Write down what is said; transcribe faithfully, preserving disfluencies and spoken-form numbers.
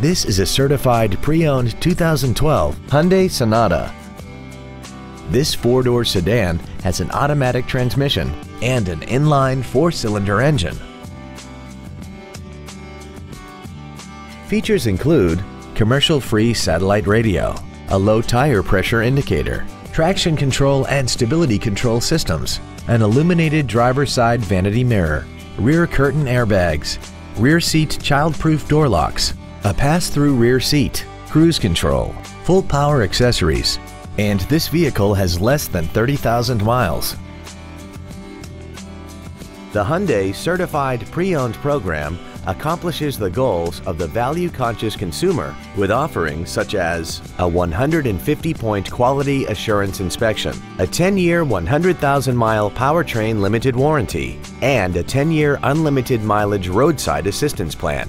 This is a certified pre-owned two thousand twelve Hyundai Sonata. This four-door sedan has an automatic transmission and an inline four-cylinder engine. Features include commercial-free satellite radio, a low tire pressure indicator, traction control and stability control systems, an illuminated driver's side vanity mirror, rear curtain airbags, rear seat child-proof door locks, a pass-through rear seat, cruise control, full power accessories, and this vehicle has less than thirty thousand miles. The Hyundai Certified Pre-Owned Program accomplishes the goals of the value-conscious consumer with offerings such as a one hundred fifty point quality assurance inspection, a ten year one hundred thousand mile powertrain limited warranty, and a ten year unlimited mileage roadside assistance plan.